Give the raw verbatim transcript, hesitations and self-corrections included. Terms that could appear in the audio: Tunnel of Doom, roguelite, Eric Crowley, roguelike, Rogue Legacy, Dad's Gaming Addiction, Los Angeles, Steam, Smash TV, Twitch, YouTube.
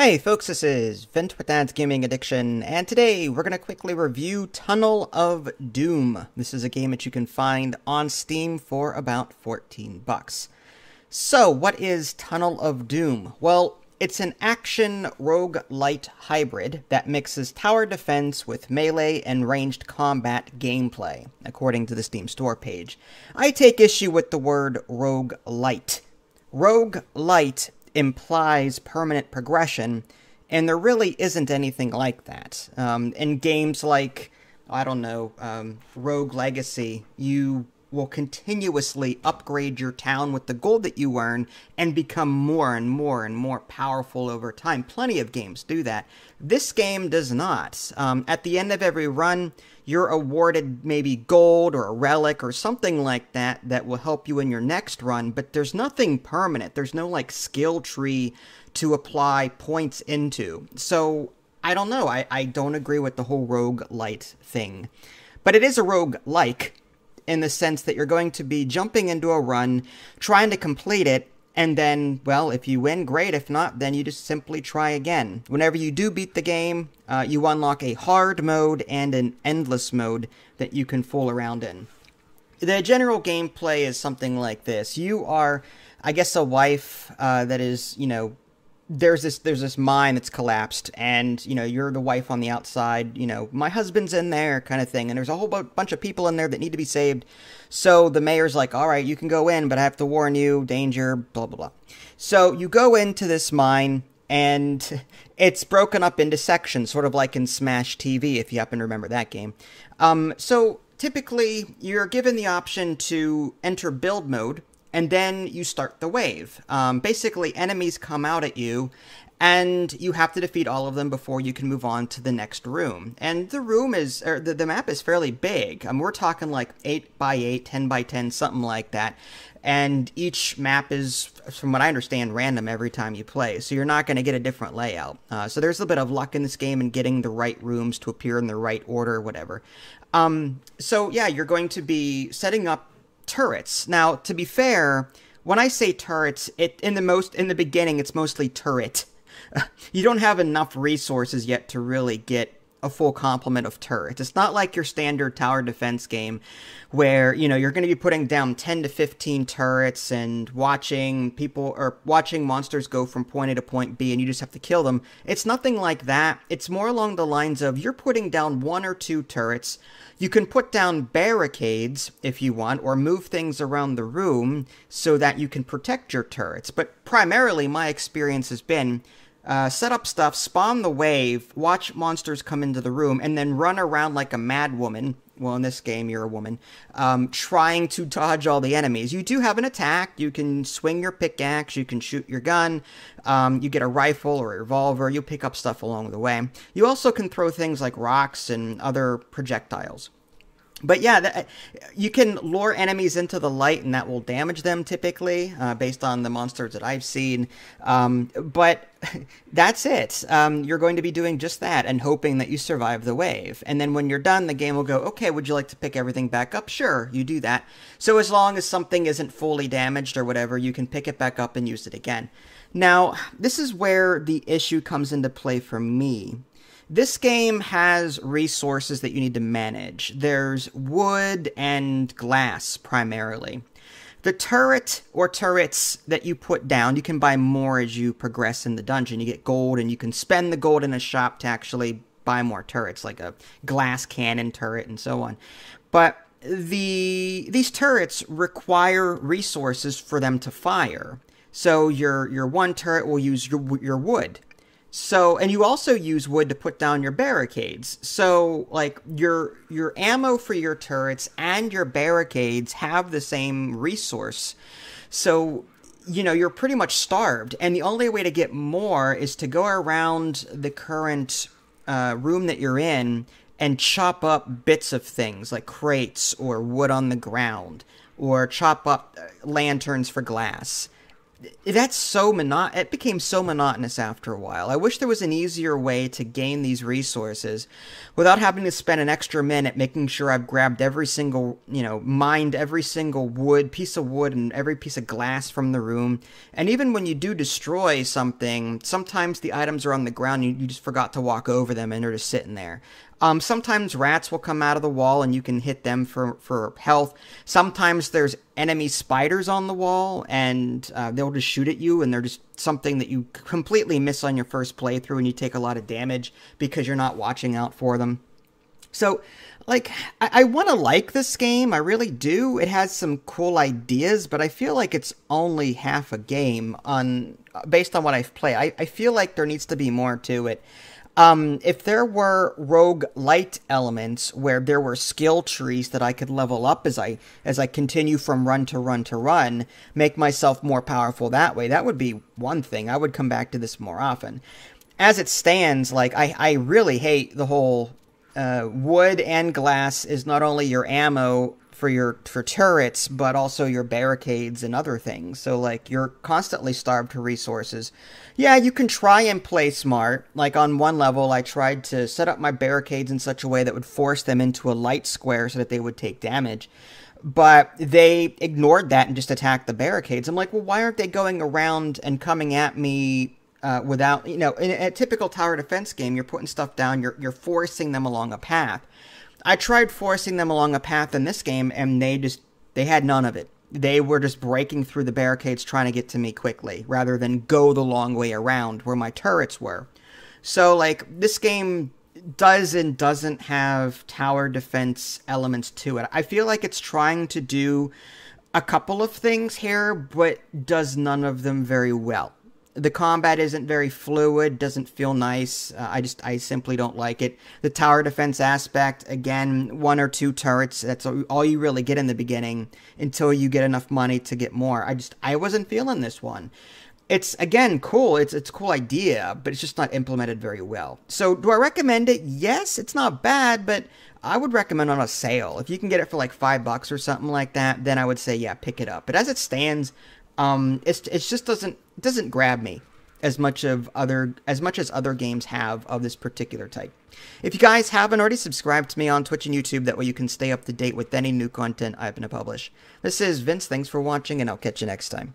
Hey folks, this is Vint with Dad's Gaming Addiction, and today we're going to quickly review Tunnel of Doom. This is a game that you can find on Steam for about fourteen bucks. So, what is Tunnel of Doom? Well, it's an action roguelite hybrid that mixes tower defense with melee and ranged combat gameplay, according to the Steam store page. I take issue with the word roguelite. Roguelite implies permanent progression, and there really isn't anything like that. Um, in games like, I don't know, um, Rogue Legacy, you will continuously upgrade your town with the gold that you earn and become more and more and more powerful over time. Plenty of games do that. This game does not. Um, at the end of every run, you're awarded maybe gold or a relic or something like that that will help you in your next run, but there's nothing permanent. There's no, like, skill tree to apply points into. So, I don't know. I, I don't agree with the whole roguelite thing. But it is a roguelike, in the sense that you're going to be jumping into a run, trying to complete it, and then, well, if you win, great. If not, then you just simply try again. Whenever you do beat the game, uh, you unlock a hard mode and an endless mode that you can fool around in. The general gameplay is something like this. You are, I guess, a wife uh, that is, you know, There's this there's this mine that's collapsed, and, you know, you're the wife on the outside, you know, my husband's in there kind of thing, and there's a whole bunch of people in there that need to be saved. So the mayor's like, all right, you can go in, but I have to warn you, danger, blah, blah, blah. So you go into this mine, and it's broken up into sections, sort of like in Smash T V, if you happen to remember that game. Um, so typically, you're given the option to enter build mode, and then you start the wave. Um, basically, enemies come out at you, and you have to defeat all of them before you can move on to the next room. And the room is, or the, the map is fairly big. Um, we're talking like eight by eight, ten by ten, something like that. And each map is, from what I understand, random every time you play. So you're not going to get a different layout. Uh, so there's a bit of luck in this game in getting the right rooms to appear in the right order or whatever. Um, so yeah, you're going to be setting up turrets. Now, to be fair, when I say turrets, it in the most in the beginning, it's mostly turret. You don't have enough resources yet to really get a full complement of turrets. It's not like your standard tower defense game where, you know, you're going to be putting down ten to fifteen turrets and watching people or watching monsters go from point A to point B, and you just have to kill them. It's nothing like that. It's more along the lines of you're putting down one or two turrets. You can put down barricades if you want, or move things around the room so that you can protect your turrets. But primarily, my experience has been Uh, set up stuff, spawn the wave, watch monsters come into the room, and then run around like a mad woman. Well, in this game, you're a woman, um, trying to dodge all the enemies. You do have an attack. You can swing your pickaxe. You can shoot your gun. Um, you get a rifle or a revolver. You pick up stuff along the way. You also can throw things like rocks and other projectiles. But yeah, that, you can lure enemies into the light, and that will damage them typically, uh, based on the monsters that I've seen. Um, but that's it. Um, you're going to be doing just that and hoping that you survive the wave. And then when you're done, the game will go, okay, would you like to pick everything back up? Sure, you do that. So as long as something isn't fully damaged or whatever, you can pick it back up and use it again. Now, this is where the issue comes into play for me. This game has resources that you need to manage. There's wood and glass, primarily. The turret or turrets that you put down, you can buy more as you progress in the dungeon. You get gold, and you can spend the gold in a shop to actually buy more turrets, like a glass cannon turret and so on. But the these turrets require resources for them to fire. So your, your one turret will use your, your wood. So, and you also use wood to put down your barricades. So, like, your your ammo for your turrets and your barricades have the same resource. So, you know, you're pretty much starved. And the only way to get more is to go around the current uh, room that you're in and chop up bits of things, like crates or wood on the ground, or chop up lanterns for glass. that's so mono- it became so monotonous after a while. I wish there was an easier way to gain these resources without having to spend an extra minute making sure I've grabbed every single, you know, mined every single wood, piece of wood and every piece of glass from the room. And even when you do destroy something, sometimes the items are on the ground and you just forgot to walk over them and they're just sitting there. Um, sometimes rats will come out of the wall and you can hit them for, for health. Sometimes there's enemy spiders on the wall and uh, they'll just shoot at you, and they're just something that you completely miss on your first playthrough and you take a lot of damage because you're not watching out for them. So, like, I, I want to like this game. I really do. It has some cool ideas, but I feel like it's only half a game on based on what I've played. I, I feel like there needs to be more to it. Um, if there were rogue light elements where there were skill trees that I could level up as I as I continue from run to run to run, make myself more powerful that way, that would be one thing. I would come back to this more often. As it stands, like, I, I really hate the whole uh, wood and glass is not only your ammo for your for turrets, but also your barricades and other things. So, like, you're constantly starved for resources. Yeah, you can try and play smart. Like, on one level, I tried to set up my barricades in such a way that would force them into a light square so that they would take damage. But they ignored that and just attacked the barricades. I'm like, well, why aren't they going around and coming at me uh, without, you know, in a typical tower defense game, you're putting stuff down, you're, you're forcing them along a path. I tried forcing them along a path in this game, and they just, they had none of it. They were just breaking through the barricades trying to get to me quickly, rather than go the long way around where my turrets were. So, like, this game does and doesn't have tower defense elements to it. I feel like it's trying to do a couple of things here, but does none of them very well. The combat isn't very fluid, doesn't feel nice. Uh, I just, I simply don't like it. The tower defense aspect, again, one or two turrets, that's all you really get in the beginning until you get enough money to get more. I just, I wasn't feeling this one. It's, again, cool. It's, it's a cool idea, but it's just not implemented very well. So, do I recommend it? Yes, it's not bad, but I would recommend on a sale. If you can get it for like five bucks or something like that, then I would say, yeah, pick it up. But as it stands, Um, it's it just doesn't it doesn't grab me as much of other as much as other games have of this particular type. If you guys haven't already, subscribe to me on Twitch and YouTube. That way you can stay up to date with any new content I happen to publish. This is Vince. Thanks for watching, and I'll catch you next time.